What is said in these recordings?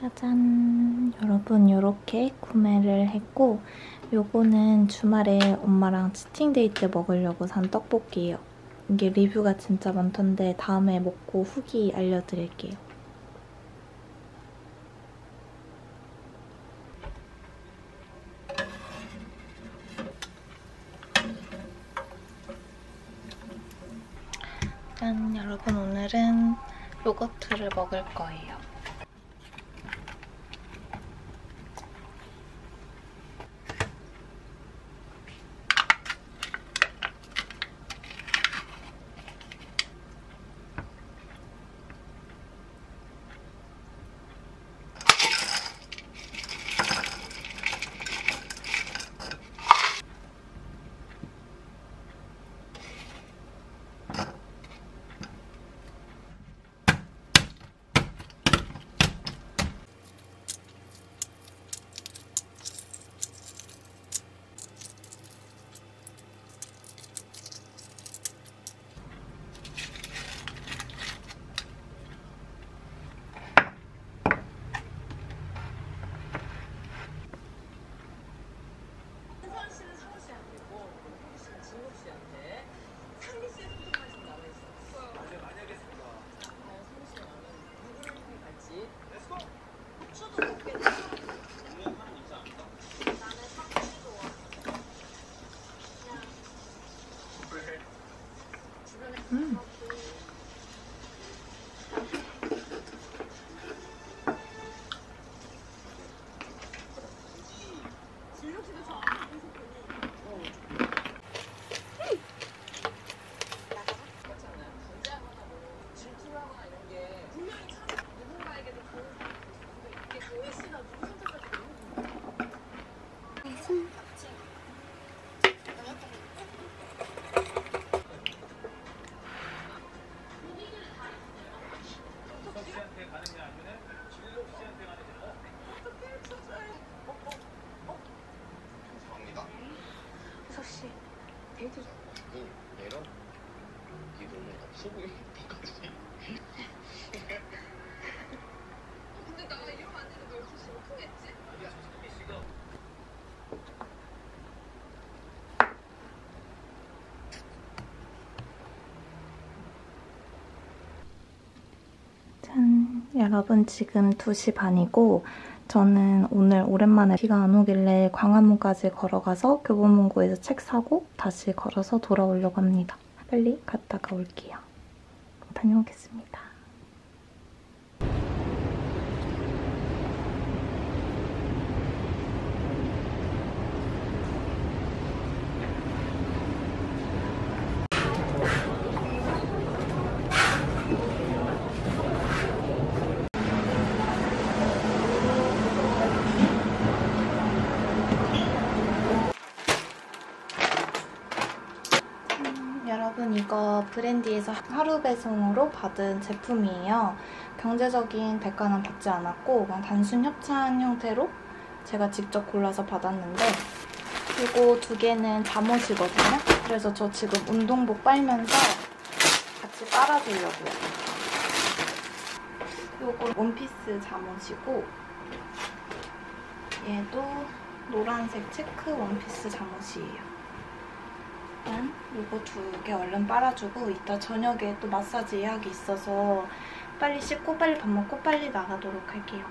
짜잔, 여러분 이렇게 구매를 했고 요거는 주말에 엄마랑 치팅데이 때 먹으려고 산 떡볶이예요. 이게 리뷰가 진짜 많던데 다음에 먹고 후기 알려드릴게요. 짠, 여러분 오늘은 요거트를 먹을 거예요. 짠, 여러분 지금 2시 반이고 저는 오늘 오랜만에 비가 안 오길래 광화문까지 걸어가서 교보문고에서 책 사고 다시 걸어서 돌아오려고 합니다. 빨리 갔다가 올게요. 다녀오겠습니다. 이거 브랜디에서 하루 배송으로 받은 제품이에요. 경제적인 대가는 받지 않았고 그냥 단순 협찬 형태로 제가 직접 골라서 받았는데 이거 두 개는 잠옷이거든요. 그래서 저 지금 운동복 빨면서 같이 빨아주려고요. 이건 원피스 잠옷이고 얘도 노란색 체크 원피스 잠옷이에요. 일단 이거 두 개 얼른 빨아주고 이따 저녁에 또 마사지 예약이 있어서 빨리 씻고 빨리 밥 먹고 빨리 나가도록 할게요.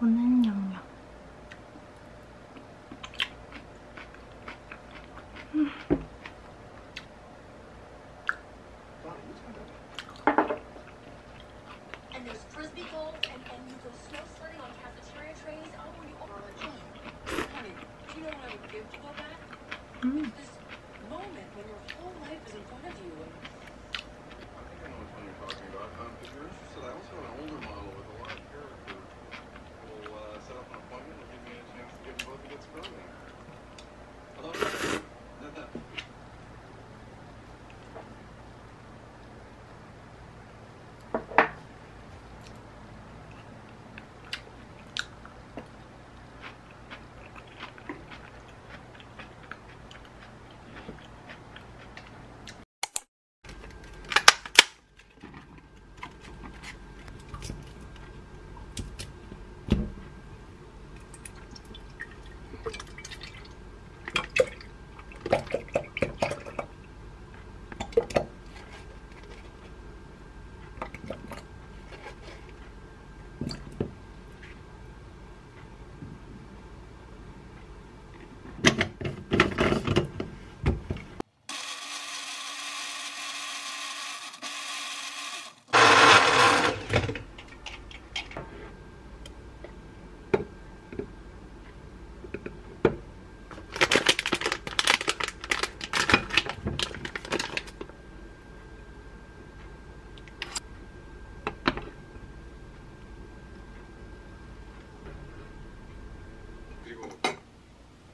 오는 양념.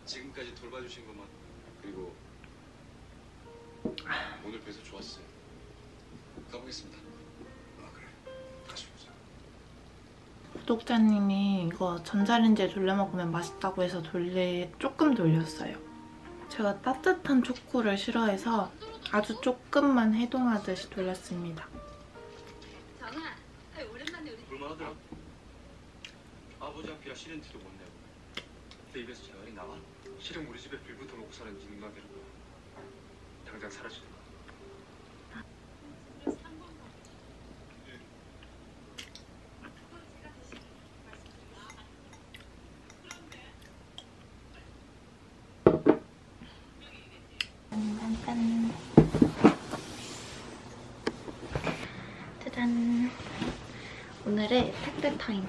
지금까지 돌봐주신 것만 그리고 오늘 뵈서 좋았어. 가보겠습니다. 아 그래. 다시 보자. 구독자님이 이거 전자레인지에 돌려 먹으면 맛있다고 해서 조금 돌렸어요. 제가 따뜻한 초코를 싫어해서 아주 조금만 해동하듯이 돌렸습니다. 정아, 오랜만에 우리 볼만하더라. 아버지 앞이야 시렌트도 못 내고. 내 입에서 재활이 나와. 실은 우리 집에 빌고 들어오고 사는 인간들은 당장 사라지는 거야. 짠짠. 짜잔. 오늘의 택배 타임.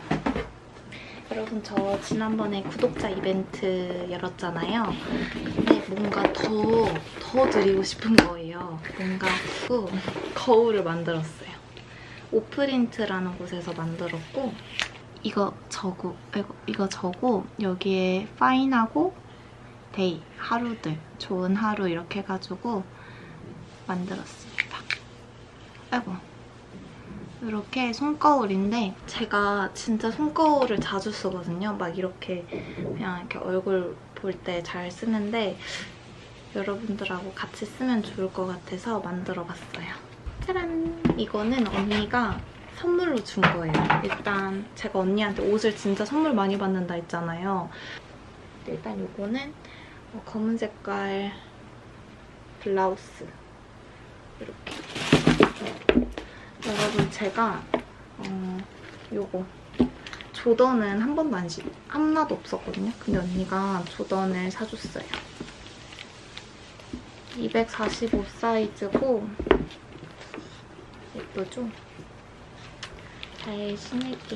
여러분 저 지난번에 구독자 이벤트 열었잖아요. 근데 뭔가 더 드리고 싶은 거예요. 뭔가 거울을 만들었어요. 오프린트라는 곳에서 만들었고 이거 저고 여기에 파인하고 데이, 하루들, 좋은 하루 이렇게 해가지고 만들었습니다. 아이고. 이렇게 손거울인데 제가 진짜 손거울을 자주 쓰거든요. 막 이렇게 그냥 이렇게 얼굴 볼 때 잘 쓰는데 여러분들하고 같이 쓰면 좋을 것 같아서 만들어봤어요. 짜란! 이거는 언니가 선물로 준 거예요. 일단 제가 언니한테 옷을 진짜 선물 많이 받는다 했잖아요. 일단 이거는 검은 색깔 블라우스 이렇게. 여러분 제가 요거 조던은 한 번도 안 신고 하나도 없었거든요. 근데 언니가 조던을 사줬어요. 245 사이즈고 예쁘죠? 잘 신을게.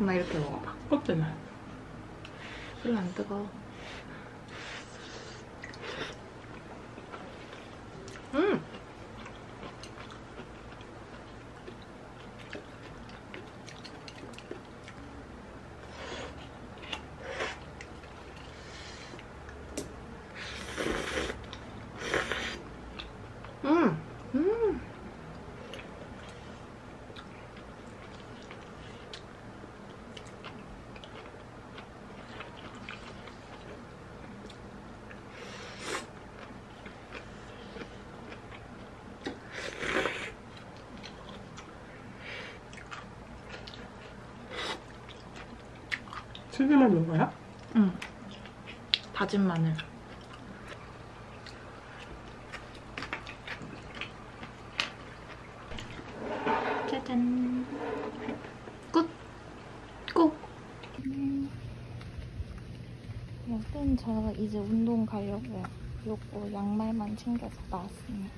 엄마 이렇게 먹어봐. 뜨겁잖아. 별로 안 뜨거워. 튀김을 먹어요? 응. 다진 마늘. 짜잔. 끝! 꼭! 여긴 저 이제 운동 가려고요. 요거 양말만 챙겨서 나왔습니다.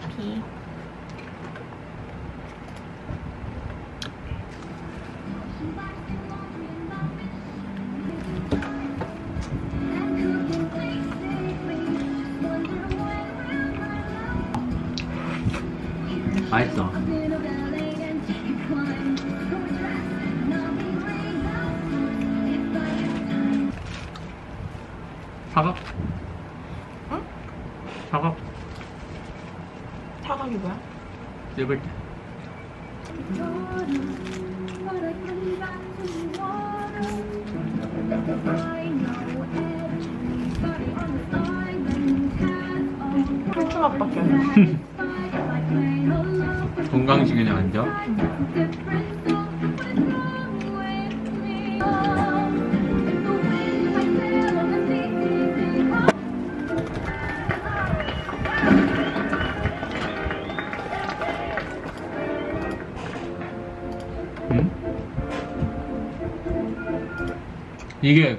커피. 맛있어. 사각? 응? 사각? 사각이 뭐야? 씹을 때. 한 조각밖에 안 돼. 건강식이네 완전. 이게